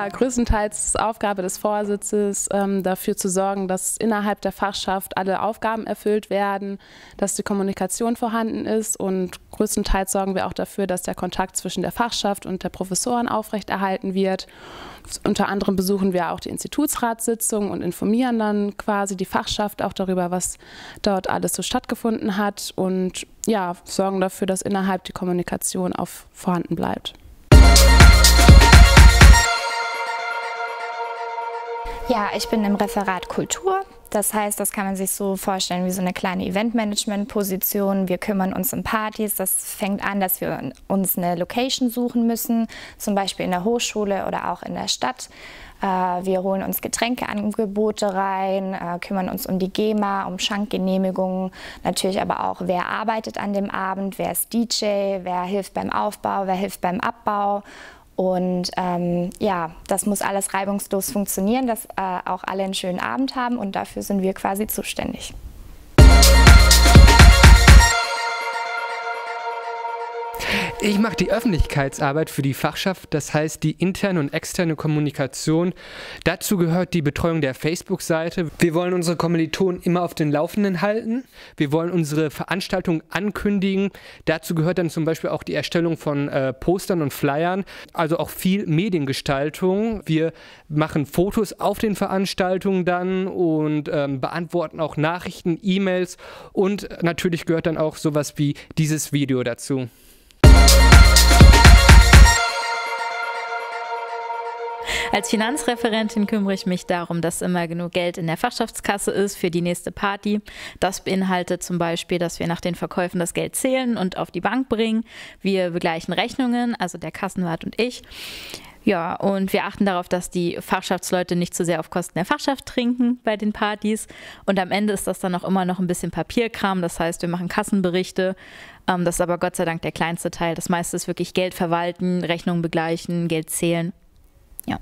Ja, größtenteils Aufgabe des Vorsitzes, dafür zu sorgen, dass innerhalb der Fachschaft alle Aufgaben erfüllt werden, dass die Kommunikation vorhanden ist, und größtenteils sorgen wir auch dafür, dass der Kontakt zwischen der Fachschaft und der Professoren aufrechterhalten wird. Unter anderem besuchen wir auch die Institutsratssitzung und informieren dann quasi die Fachschaft auch darüber, was dort alles so stattgefunden hat, und ja, sorgen dafür, dass innerhalb die Kommunikation auch vorhanden bleibt. Ja, ich bin im Referat Kultur. Das heißt, das kann man sich so vorstellen wie so eine kleine Eventmanagement-Position. Wir kümmern uns um Partys. Das fängt an, dass wir uns eine Location suchen müssen, zum Beispiel in der Hochschule oder auch in der Stadt. Wir holen uns Getränkeangebote rein, kümmern uns um die GEMA, um Schankgenehmigungen, natürlich aber auch, wer arbeitet an dem Abend, wer ist DJ, wer hilft beim Aufbau, wer hilft beim Abbau. Und ja, das muss alles reibungslos funktionieren, dass auch alle einen schönen Abend haben, und dafür sind wir quasi zuständig. Ich mache die Öffentlichkeitsarbeit für die Fachschaft, das heißt die interne und externe Kommunikation. Dazu gehört die Betreuung der Facebook-Seite. Wir wollen unsere Kommilitonen immer auf den Laufenden halten. Wir wollen unsere Veranstaltungen ankündigen. Dazu gehört dann zum Beispiel auch die Erstellung von Postern und Flyern, also auch viel Mediengestaltung. Wir machen Fotos auf den Veranstaltungen dann und beantworten auch Nachrichten, E-Mails, und natürlich gehört dann auch sowas wie dieses Video dazu. Als Finanzreferentin kümmere ich mich darum, dass immer genug Geld in der Fachschaftskasse ist für die nächste Party. Das beinhaltet zum Beispiel, dass wir nach den Verkäufen das Geld zählen und auf die Bank bringen. Wir begleichen Rechnungen, also der Kassenwart und ich. Ja, und wir achten darauf, dass die Fachschaftsleute nicht zu sehr auf Kosten der Fachschaft trinken bei den Partys. Und am Ende ist das dann auch immer noch ein bisschen Papierkram. Das heißt, wir machen Kassenberichte. Das ist aber Gott sei Dank der kleinste Teil. Das meiste ist wirklich Geld verwalten, Rechnungen begleichen, Geld zählen. Ja.